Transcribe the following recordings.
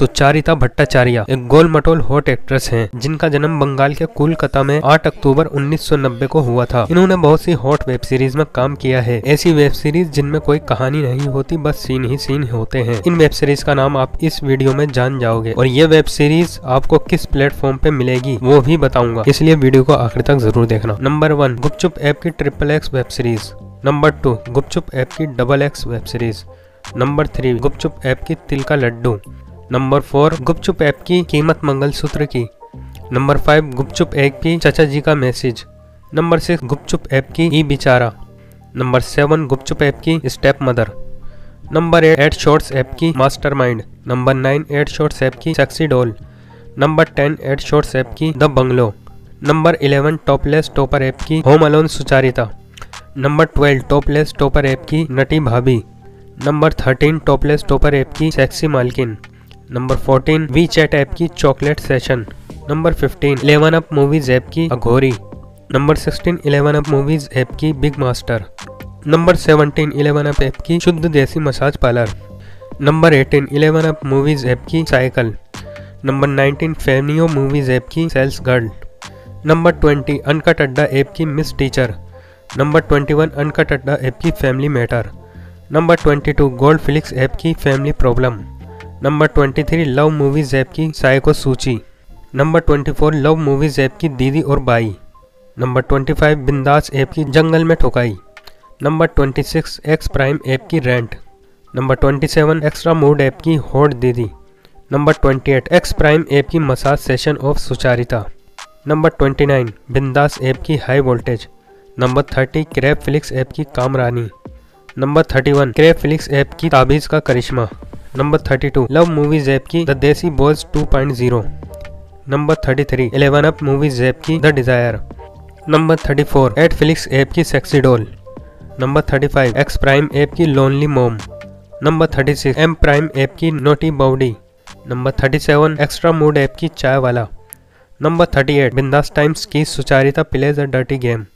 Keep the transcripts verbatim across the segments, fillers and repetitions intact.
सुचारिता भट्टाचार्य एक गोल मटोल hot actress हैं, जिनका जन्म बंगाल के कोलकाता में आठ अक्टूबर उन्नीस सौ नब्बे को हुआ था। इन्होंने बहुत सी हॉट वेब सीरीज में काम किया है, ऐसी वेब सीरीज जिनमें कोई कहानी नहीं होती, बस सीन ही सीन होते हैं। इन वेब सीरीज का नाम आप इस वीडियो में जान जाओगे और ये वेब सीरीज आपको किस प्लेटफॉर्म पे मिलेगी वो भी बताऊंगा, इसलिए वीडियो को आखिर तक जरूर देखना। नंबर वन, गुपचुप ऐप की triple X web series. Number two, Gupchup app की double X web series. Number three, Gupchup app की तिल का लड्डू। नंबर फोर, गुपचुप ऐप की कीमत मंगलसूत्र की। नंबर फाइव, गुपचुप ऐप की चाचा जी का message. Number six, Gupchup app की ई बिचारा। नंबर सेवन, गुपचुप ऐप की step mother. Number eight, eight shorts app की mastermind. Number nine, eight shorts app की sexy doll. Number ten, eight shorts app की the bungalow. Number eleven, topless topper app की home alone Sucharita. Number twelve, topless topper app की naughty भाभी। Number thirteen, topless topper app की sexy मालकिन। Number fourteen, we chat app की chocolate session. Number fifteen, eleven up movies app की अघोरी। Number sixteen, eleven up movies app की big master. Number seventeen, eleven up app की शुद्ध देसी massage parlour. Number eighteen, eleven up movies app की cycle. Number nineteen, Familo movies app की sales girl. Number twenty, अनकटड्डा app की miss teacher. Number twenty one, अनकटड्डा app की family matter. Number twenty two, gold flix app की family problem. Number twenty three, love movies app की psycho सूची। Number twenty four, love movies app की दीदी और बाई। नंबर ट्वेंटी फाइव, बिंदास app की जंगल में ठोकाई। Number twenty six, x prime app की rent. Number twenty seven, extra mood app की होड़ दीदी। Number twenty eight, x prime app की massage session of Sucharita. Number twenty nine, बिंदास ऐप की हाई वोल्टेज। नंबर थर्टी, करेब फ्लिक्स ऐप की कामरानी। नंबर थर्टी वन, करेप फ्लिक्स ऐप की ताबीज़ का करिश्मा। Number thirty two, love movies app की द देसी boys two point zero. Number thirty three, eleven up movies app की the desire. Number thirty four, eight flix app की sexy doll. Number thirty five, X prime app की lonely mom. Number thirty six, M prime app की naughty body. Number thirty seven, extra mood app की चाय वाला। Number thirty eight, Bindaas times की Sucharita plays a dirty game.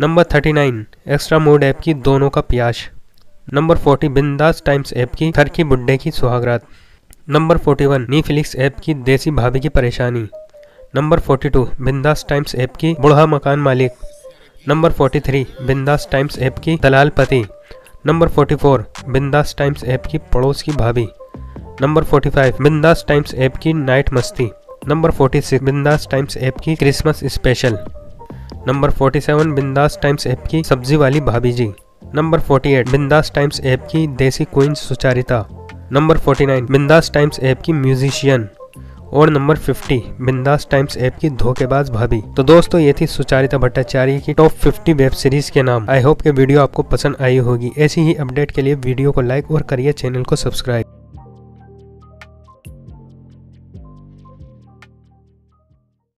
Number thirty nine, extra mood app की दोनों का प्याश। Number forty, Bindaas times app की थर की बुड्ढे की सुहागरात। Number forty one, Netflix app की देसी भाभी की परेशानी। Number forty two, Bindaas times app की बूढ़ा मकान मालिक। Number forty three, Bindaas times app की दलाल पति। Number forty four, Bindaas times app की पड़ोस की भाभी। Number forty five, Bindaas times app की नाइट मस्ती। Number forty six, Bindaas times app की Christmas special. Number forty seven, Bindaas times app की सब्जी वाली भाभी जी। Number forty eight, Bindaas times app की देसी queen Sucharita. Number forty nine, Bindaas times app की म्यूजिशियन। और number fifty, Bindaas times app की धोखेबाज भाभी। तो दोस्तों, ये थी सुचारिता भट्टाचार्य की टॉप फिफ्टी वेब सीरीज के नाम। आई होप के वीडियो आपको पसंद आई होगी। ऐसी ही अपडेट के लिए वीडियो को लाइक और करिए चैनल को सब्सक्राइब।